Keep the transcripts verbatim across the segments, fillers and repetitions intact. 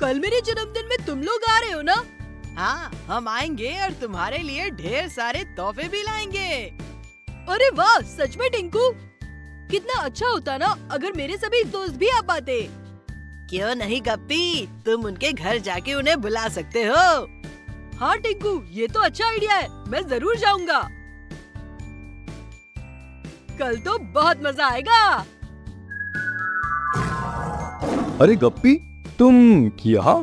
कल मेरे जन्मदिन में तुम लोग आ रहे हो ना? हाँ, हम आएंगे और तुम्हारे लिए ढेर सारे तोहफे भी लाएंगे। अरे वाह, सच में टिंकू, कितना अच्छा होता ना अगर मेरे सभी दोस्त भी आ पाते। क्यों नहीं गप्पी, तुम उनके घर जाके उन्हें बुला सकते हो। हाँ टिंकू, ये तो अच्छा आइडिया है, मैं जरूर जाऊँगा। कल तो बहुत मजा आएगा। अरे गप्पी, तुम यहाँ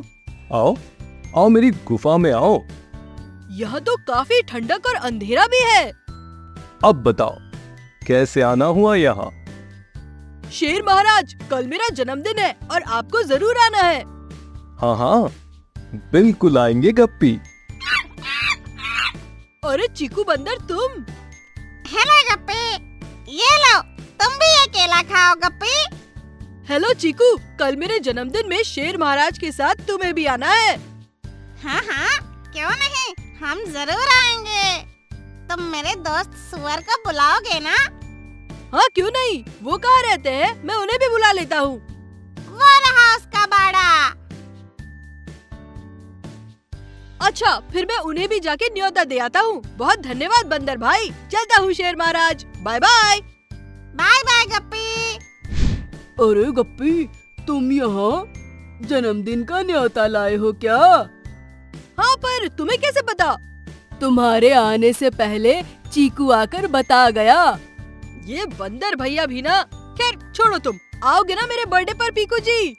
आओ, आओ मेरी गुफा में आओ। यहाँ तो काफी ठंडक और अंधेरा भी है। अब बताओ कैसे आना हुआ यहाँ? शेर महाराज, कल मेरा जन्मदिन है और आपको जरूर आना है। हाँ हाँ, बिल्कुल आएंगे गप्पी। अरे चीकू बंदर, तुम? हेलो गप्पी, ये लो, तुम भी ये केला खाओ गप्पी। हेलो चीकू, कल मेरे जन्मदिन में शेर महाराज के साथ तुम्हें भी आना है। हाँ हाँ, क्यों नहीं, हम जरूर आएंगे। तुम मेरे दोस्त सुअर को बुलाओगे ना? हाँ क्यों नहीं, वो कहाँ रहते हैं, मैं उन्हें भी बुला लेता हूँ। वो रहा उसका बाड़ा। अच्छा, फिर मैं उन्हें भी जाके न्योता दे आता हूँ। बहुत धन्यवाद बंदर भाई, चलता हूँ शेर महाराज, bye bye. Bye bye Gappi. अरे गप्पी, तुम यहाँ जन्मदिन का न्योता लाए हो क्या? हाँ, पर तुम्हें कैसे पता? तुम्हारे आने से पहले चीकू आकर बता गया। ये बंदर भैया भी ना। खैर छोड़ो, तुम आओगे ना मेरे बर्थडे पर पीकू जी?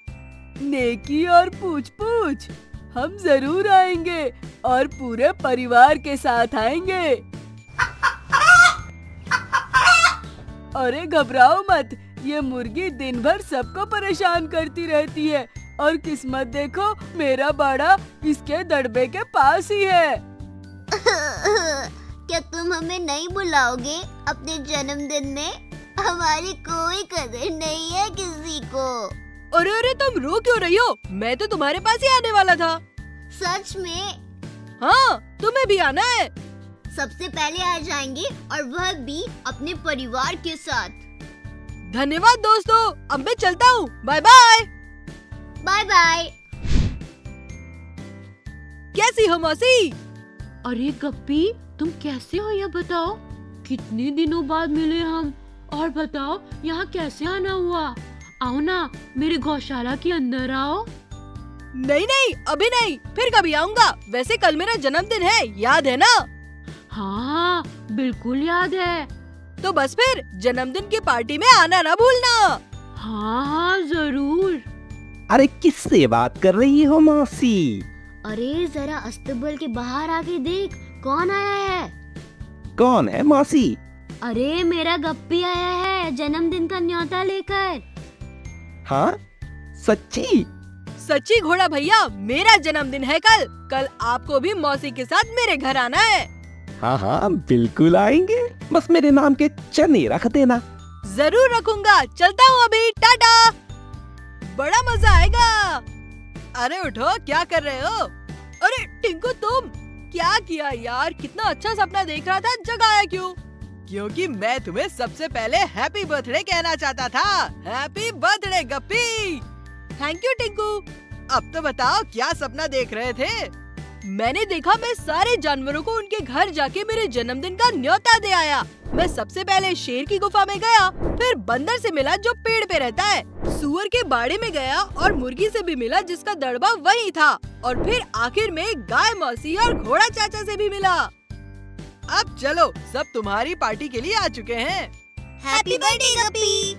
नेकी और पूछ पूछ, हम जरूर आएंगे और पूरे परिवार के साथ आएंगे। अरे घबराओ मत, ये मुर्गी दिन भर सबको परेशान करती रहती है और किस्मत देखो, मेरा बाड़ा इसके दड़बे के पास ही है। क्या तुम हमें नहीं बुलाओगे अपने जन्मदिन में? हमारी कोई कदर नहीं है किसी को। अरे अरे, तुम रो क्यों रही हो? मैं तो तुम्हारे पास ही आने वाला था। सच में? हाँ, तुम्हें भी आना है। सबसे पहले आ जाएंगे और वह भी अपने परिवार के साथ। धन्यवाद दोस्तों, अब मैं चलता हूँ, बाय बाय। Bye bye. कैसी हो मौसी? अरे गप्पी, तुम कैसे हो यह बताओ? कितने दिनों बाद मिले हम। और बताओ यहाँ कैसे आना हुआ? आओ ना, मेरे गौशाला के अंदर आओ। नहीं नहीं, अभी नहीं, फिर कभी आऊँगा। वैसे कल मेरा जन्मदिन है, याद है ना? हाँ बिल्कुल याद है। तो बस फिर जन्मदिन की पार्टी में आना ना भूलना। हाँ हाँ जरूर। अरे किससे बात कर रही हो मौसी? अरे जरा अस्तबल के बाहर आके देख, कौन आया है। कौन है मौसी? अरे मेरा गप्पी आया है जन्मदिन का न्योता लेकर। हाँ सच्ची? सच्ची घोड़ा भैया, मेरा जन्मदिन है कल। कल आपको भी मौसी के साथ मेरे घर आना है। हाँ हाँ बिल्कुल आएंगे, बस मेरे नाम के चने रख देना। जरूर रखूंगा, चलता हूँ अभी, टाटा। बड़ा मजा आएगा। अरे उठो, क्या कर रहे हो? अरे टिंकू, तुम क्या किया यार? कितना अच्छा सपना देख रहा था, जगाया क्यों? क्योंकि मैं तुम्हें सबसे पहले हैप्पी बर्थडे कहना चाहता था। Happy birthday Gappi. Thank you Tinku. अब तो बताओ क्या सपना देख रहे थे? मैंने देखा मैं सारे जानवरों को उनके घर जाके मेरे जन्मदिन का न्योता दे आया। मैं सबसे पहले शेर की गुफा में गया, फिर बंदर से मिला जो पेड़ पे रहता है, सूअर के बाड़े में गया और मुर्गी से भी मिला जिसका दड़बा वही था, और फिर आखिर में गाय मौसी और घोड़ा चाचा से भी मिला। अब चलो, सब तुम्हारी पार्टी के लिए आ चुके हैं। Happy birthday Gappi.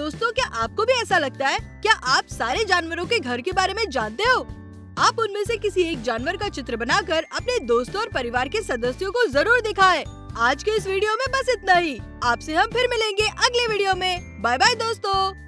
दोस्तों, क्या आपको भी ऐसा लगता है? क्या आप सारे जानवरों के घर के बारे में जानते हो? आप उनमें से किसी एक जानवर का चित्र बनाकर अपने दोस्तों और परिवार के सदस्यों को जरूर दिखाएं। आज के इस वीडियो में बस इतना ही। आपसे हम फिर मिलेंगे अगले वीडियो में। बाय बाय दोस्तों।